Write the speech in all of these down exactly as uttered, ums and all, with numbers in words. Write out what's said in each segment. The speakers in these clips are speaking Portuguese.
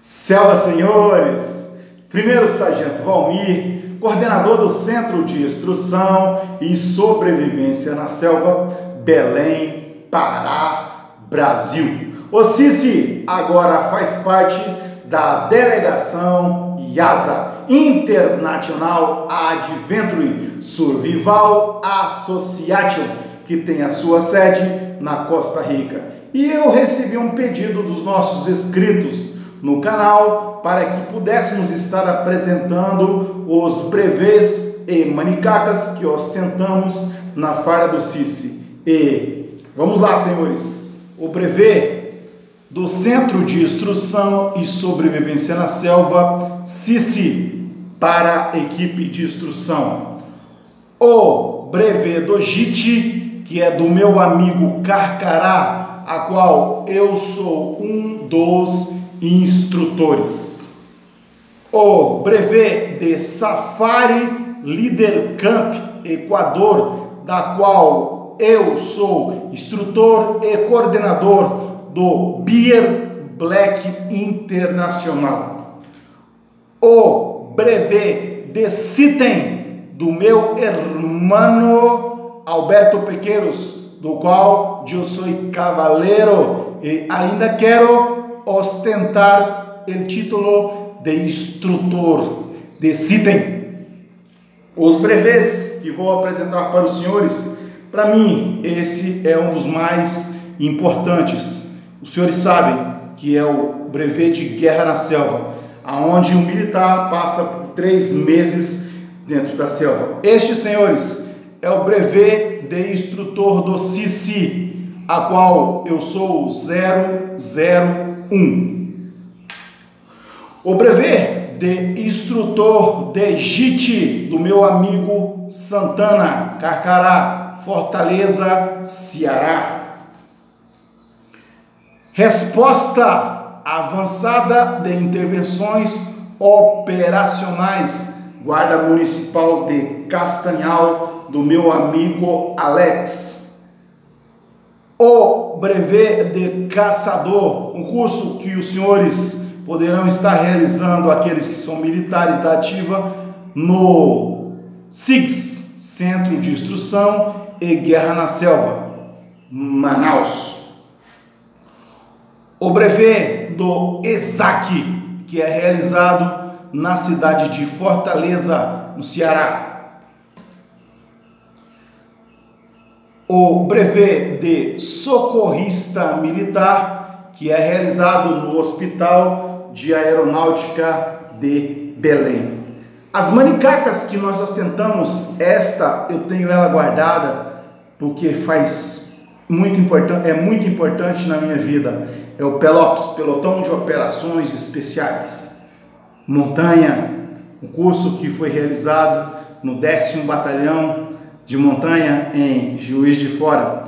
Selva, senhores! Primeiro Sargento Valmir, coordenador do Centro de Instrução e Sobrevivência na Selva, Belém, Pará, Brasil. O CISSE agora faz parte da Delegação IASA, International Adventure Survival Association, que tem a sua sede na Costa Rica. E eu recebi um pedido dos nossos inscritos no canal para que pudéssemos estar apresentando os brevês e manicacas que ostentamos na farda do CISSE. E vamos lá, senhores, o brevê do Centro de Instrução e Sobrevivência na Selva, CISSE, para a equipe de instrução. O brevê do G I T E, que é do meu amigo Carcará, a qual eu sou um dos instrutores. O brevê de Safari Leader Camp, Equador, da qual eu sou instrutor e coordenador do Beer Black Internacional. O brevê de CITEM, do meu irmão Alberto Pequeiros, do qual eu sou cavaleiro e ainda quero ostentar o título de instrutor de CITEM. Os brevês que vou apresentar para os senhores, para mim, esse é um dos mais importantes. Os senhores sabem que é o brevê de guerra na selva, aonde um militar passa por três meses dentro da selva. Este, senhores, é o brevê de instrutor do CICI, a qual eu sou zero zero um. Um. O brevê de instrutor de G I T E do meu amigo Santana, Carcará, Fortaleza, Ceará. Resposta avançada de intervenções operacionais, Guarda Municipal de Castanhal, do meu amigo Alex. O brevê de caçador, um curso que os senhores poderão estar realizando, aqueles que são militares da ativa, no CISSE, Centro de Instrução e Guerra na Selva, Manaus. O brevê do ESAC, que é realizado na cidade de Fortaleza, no Ceará. O brevê de socorrista militar, que é realizado no Hospital de Aeronáutica de Belém. As manicacas que nós ostentamos, esta eu tenho ela guardada, porque faz muito importante, é muito importante na minha vida. É o Pelops, Pelotão de Operações Especiais, montanha, um curso que foi realizado no décimo Batalhão de Montanha, em Juiz de Fora.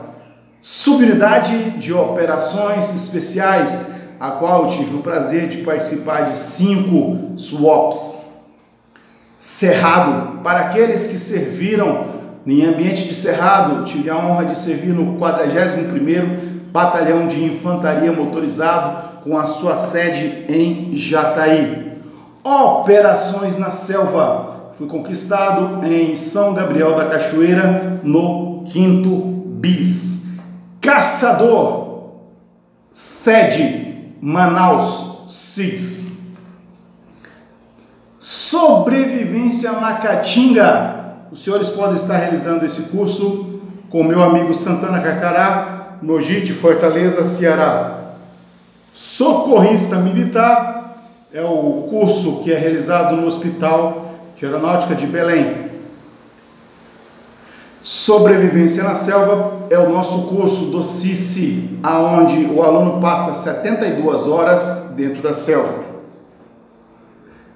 Subunidade de Operações Especiais, a qual eu tive o prazer de participar de cinco SWAPs. Cerrado, para aqueles que serviram em ambiente de cerrado, tive a honra de servir no quadragésimo primeiro Batalhão de Infantaria Motorizado, com a sua sede em Jataí. Operações na Selva, fui conquistado em São Gabriel da Cachoeira, no quinto Bis. Caçador, sede Manaus, CISSE. Sobrevivência na Caatinga, os senhores podem estar realizando esse curso com meu amigo Santana, Carcará, no G I T E, Fortaleza, Ceará. Socorrista militar é o curso que é realizado no Hospital de Aeronáutica de Belém. Sobrevivência na Selva é o nosso curso do CISSE, aonde o aluno passa setenta e duas horas dentro da selva.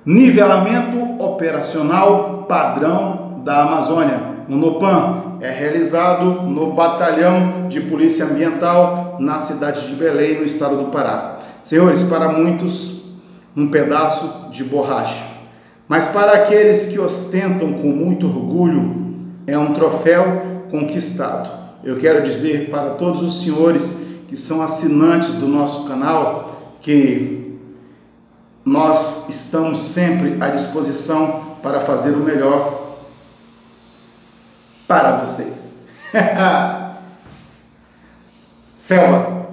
Nivelamento operacional padrão da Amazônia, no Nopan, é realizado no Batalhão de Polícia Ambiental na cidade de Belém, no estado do Pará. Senhores, para muitos, um pedaço de borracha. Mas para aqueles que ostentam com muito orgulho, é um troféu conquistado. Eu quero dizer para todos os senhores que são assinantes do nosso canal que Nós estamos sempre à disposição para fazer o melhor para vocês. Selva.